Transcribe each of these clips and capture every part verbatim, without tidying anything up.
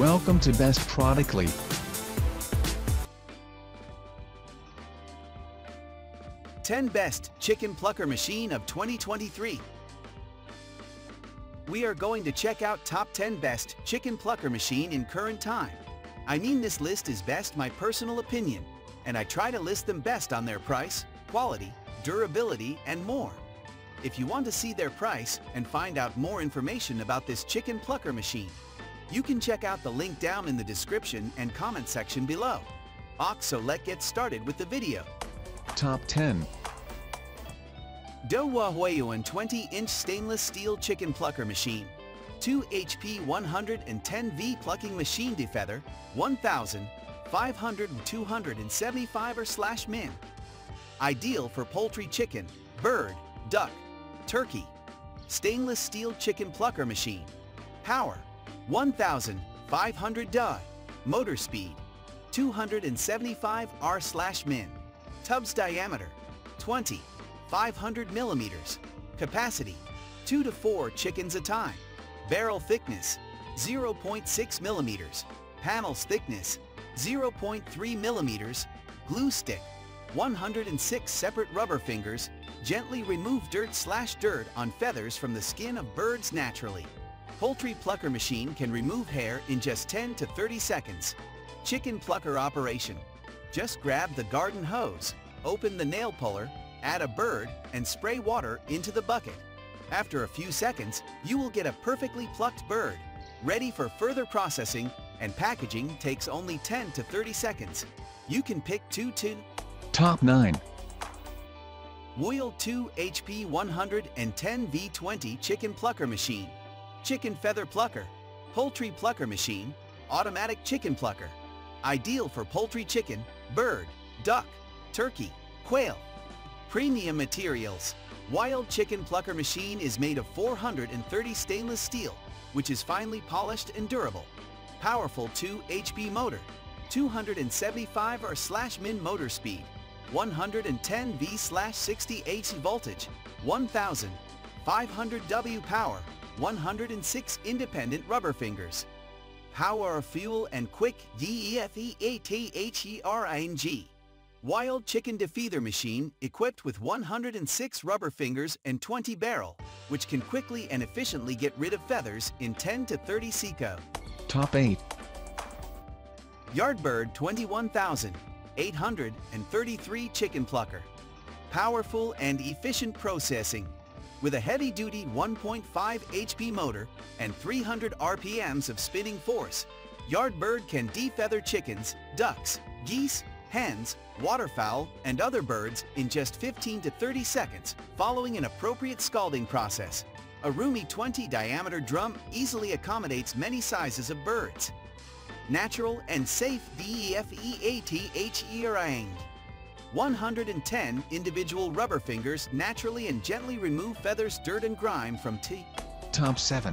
Welcome to Best Productly. ten Best Chicken Plucker Machine of twenty twenty-three. We are going to check out top ten best chicken plucker machine in current time. I mean, this list is best my personal opinion, and I try to list them best on their price, quality, durability, and more. If you want to see their price and find out more information about this chicken plucker machine, you can check out the link down in the description and comment section below. So let's get started with the video. Top ten. Dowahuiyun twenty inch Stainless Steel Chicken Plucker Machine. two horsepower one hundred ten volt Plucking Machine de Feather, one thousand five hundred to two hundred seventy-five er slash min. Ideal for poultry, chicken, bird, duck, turkey. Stainless Steel Chicken Plucker Machine. Power, one thousand five hundred D A. Motor speed, two hundred seventy-five er slash min. Tub's diameter, twenty five hundred millimeters. Capacity, two to four chickens a time. Barrel thickness, zero point six millimeters. Panels thickness, zero point three millimeters. Glue stick, one hundred six separate rubber fingers. Gently remove dirt slash dirt on feathers from the skin of birds naturally. Poultry plucker machine can remove hair in just ten to thirty seconds. Chicken plucker operation. Just grab the garden hose, open the nail puller, add a bird, and spray water into the bucket. After a few seconds, you will get a perfectly plucked bird. Ready for further processing, and packaging takes only ten to thirty seconds. You can pick two to... Top nine. Wild two horsepower one hundred ten volt twenty Chicken Plucker Machine. Chicken Feather Plucker. Poultry Plucker Machine. Automatic Chicken Plucker. Ideal for poultry, chicken, bird, duck, turkey, quail. Premium materials. Wild Chicken Plucker Machine is made of four hundred thirty stainless steel, which is finely polished and durable. Powerful two horsepower motor, two hundred seventy-five er slash min motor speed, one hundred ten volt slash sixty A C voltage, one thousand five hundred watt power, one hundred six independent rubber fingers. Power, fuel, and quick defeatering. Wild Chicken Defeather Machine equipped with one hundred six rubber fingers and twenty barrel, which can quickly and efficiently get rid of feathers in ten to thirty seconds. Top eight. Yardbird twenty-one thousand eight hundred thirty-three Chicken Plucker. Powerful and efficient processing. With a heavy-duty one point five horsepower motor and three hundred R P Ms of spinning force, Yardbird can defeather chickens, ducks, geese, hens, waterfowl, and other birds in just fifteen to thirty seconds, following an appropriate scalding process. A roomy twenty diameter drum easily accommodates many sizes of birds. Natural and safe defeatering. one hundred ten individual rubber fingers naturally and gently remove feathers, dirt, and grime from T. Top seven.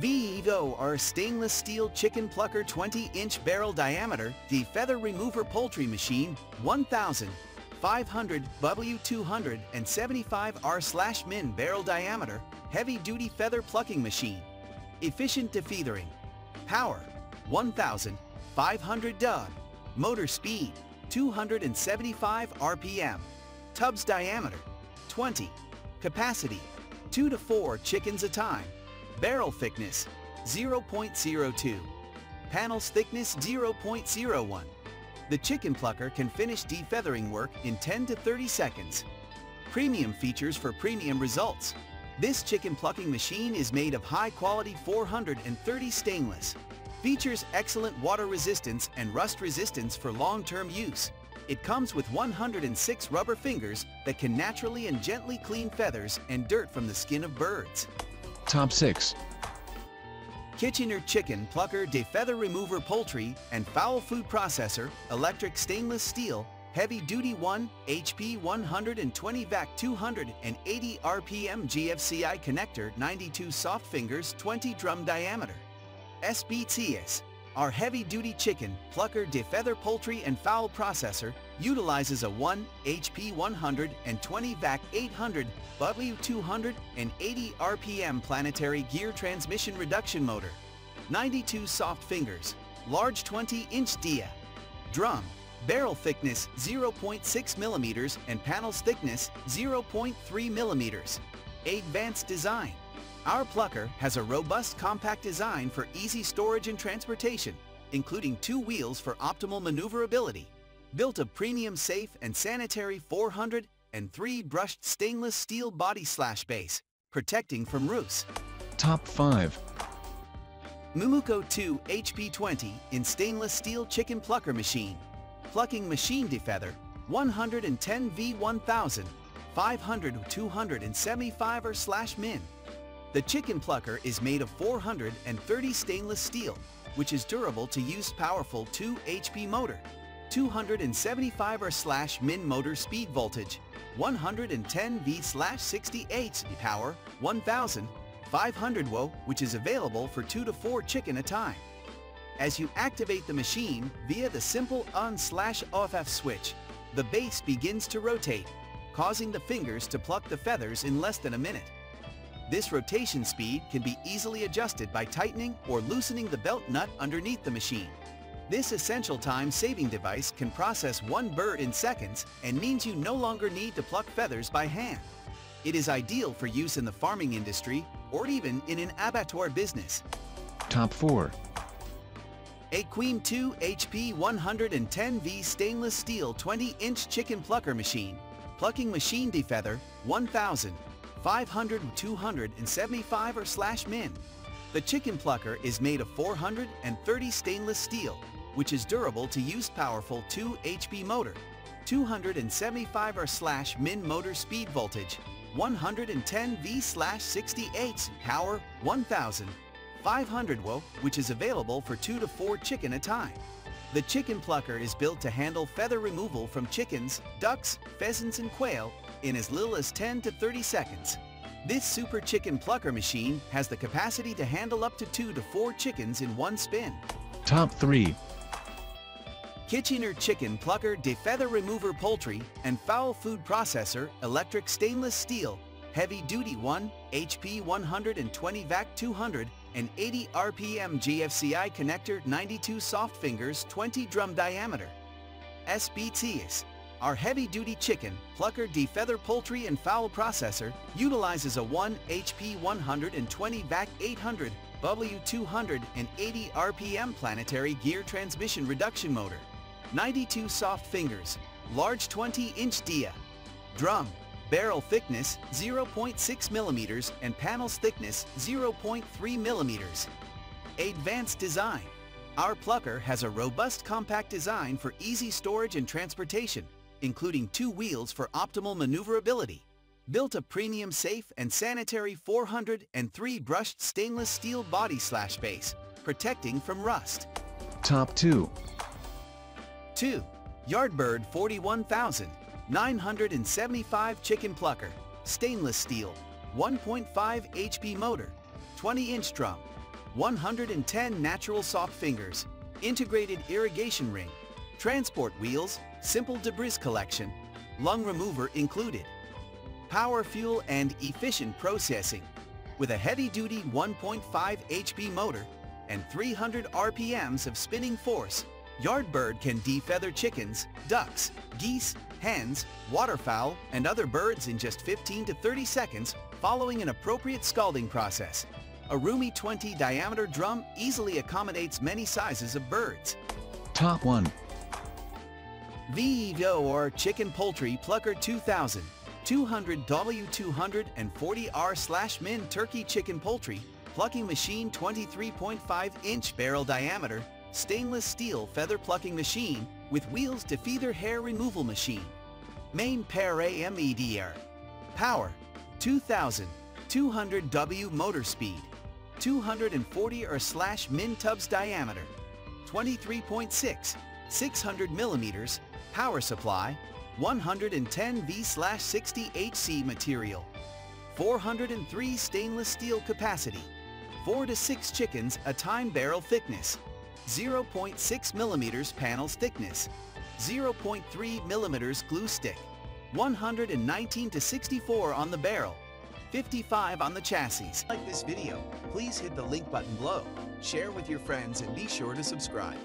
VEGO R Stainless Steel Chicken Plucker twenty inch Barrel Diameter The Feather Remover Poultry Machine, one thousand five hundred watts two hundred seventy-five er slash min Barrel Diameter, Heavy Duty Feather Plucking Machine. Efficient defeathering. Power, one thousand five hundred watts. Motor speed, two hundred seventy-five R P M. Tub's diameter, twenty. Capacity, two to four chickens a time. Barrel thickness, zero point zero two. Panels thickness, zero point zero one. The chicken plucker can finish defeathering work in ten to thirty seconds. Premium features for premium results. This chicken plucking machine is made of high-quality four hundred thirty stainless. Features excellent water resistance and rust resistance for long-term use. It comes with one hundred six rubber fingers that can naturally and gently clean feathers and dirt from the skin of birds. Top six. Kitchener Chicken Plucker Defeather Remover Poultry and Fowl Food Processor Electric Stainless Steel Heavy Duty one horsepower one hundred twenty volt two hundred eighty R P M G F C I Connector ninety-two Soft Fingers twenty Drum Diameter. S B T S, our Heavy Duty Chicken Plucker Defeather Poultry and Fowl Processor utilizes a one horsepower one hundred twenty volt eight hundred watt two hundred eighty R P M planetary gear transmission reduction motor. ninety-two soft fingers, large twenty inch dia. Drum, barrel thickness zero point six millimeters and panels thickness zero point three millimeters. Advanced design. Our plucker has a robust compact design for easy storage and transportation, including two wheels for optimal maneuverability. Built of premium safe and sanitary four hundred and three brushed stainless steel body slash base, protecting from roosts. Top five. Mumuuko two H P twenty in stainless steel chicken plucker machine. Plucking machine defeather, one ten V one thousand, five hundred to two seventy-five er slash min. The chicken plucker is made of four hundred thirty stainless steel, which is durable to use powerful two H P motor, two seventy-five er slash min motor speed voltage, one ten V slash sixty-eight power, one thousand five hundred watt, which is available for two to four chicken a time. As you activate the machine via the simple on slash off switch, the base begins to rotate, causing the fingers to pluck the feathers in less than a minute. This rotation speed can be easily adjusted by tightening or loosening the belt nut underneath the machine. This essential time-saving device can process one bird in seconds and means you no longer need to pluck feathers by hand. It is ideal for use in the farming industry or even in an abattoir business. Top four. A Queen two H P one ten V stainless steel twenty inch chicken plucker machine. Plucking machine defeather, one thousand. five hundred to two seventy-five or slash min. The chicken plucker is made of four hundred thirty stainless steel, which is durable to use powerful two H P motor, two seventy-five or slash min motor speed voltage, one ten V slash sixty-eight power, one thousand five hundred watt, which is available for two to four chicken a time. The chicken plucker is built to handle feather removal from chickens, ducks, pheasants and quail in as little as ten to thirty seconds. This super chicken plucker machine has the capacity to handle up to two to four chickens in one spin. Top three. Kitchener chicken plucker defeather remover poultry and fowl food processor electric stainless steel heavy duty one H P one twenty vac two hundred eighty R P M G F C I connector, ninety-two soft fingers, twenty drum diameter. S B T S, our heavy-duty chicken plucker defeather poultry and fowl processor, utilizes a one H P one twenty vac eight hundred W two hundred eighty R P M planetary gear transmission reduction motor, ninety-two soft fingers, large twenty inch dia. Drum, barrel thickness zero point six millimeters and panels thickness zero point three millimeters. Advanced design. Our plucker has a robust compact design for easy storage and transportation, including two wheels for optimal maneuverability. Built a premium safe and sanitary four hundred and three brushed stainless steel body slash base, protecting from rust. Top two. Two. Yardbird forty-one thousand nine hundred seventy-five chicken plucker, stainless steel, one point five H P motor, twenty inch drum, one hundred ten natural soft fingers, integrated irrigation ring, transport wheels, simple debris collection, lung remover included. Power fuel and efficient processing. With a heavy-duty one point five H P motor and three hundred R P Ms of spinning force, Yardbird can defeather chickens, ducks, geese, hens, waterfowl, and other birds in just fifteen to thirty seconds following an appropriate scalding process. A roomy twenty diameter drum easily accommodates many sizes of birds. Top one. V E V O R Chicken Poultry Plucker two thousand two hundred W two forty R/min Turkey Chicken Poultry Plucking Machine twenty-three point five inch barrel diameter, stainless steel feather plucking machine with wheels to feather hair removal machine. Main pair A M E D R. Power, two thousand two hundred watt motor speed, two hundred forty or slash min tubs diameter, twenty-three point six, six hundred millimeters, power supply, one ten V slash sixty H C material, four hundred three stainless steel capacity, four to six chickens a time barrel thickness, zero point six millimeters panels thickness, zero point three millimeters glue stick, one nineteen to sixty-four on the barrel, fifty-five on the chassis. Like this video, please hit the like button below, share with your friends, and be sure to subscribe.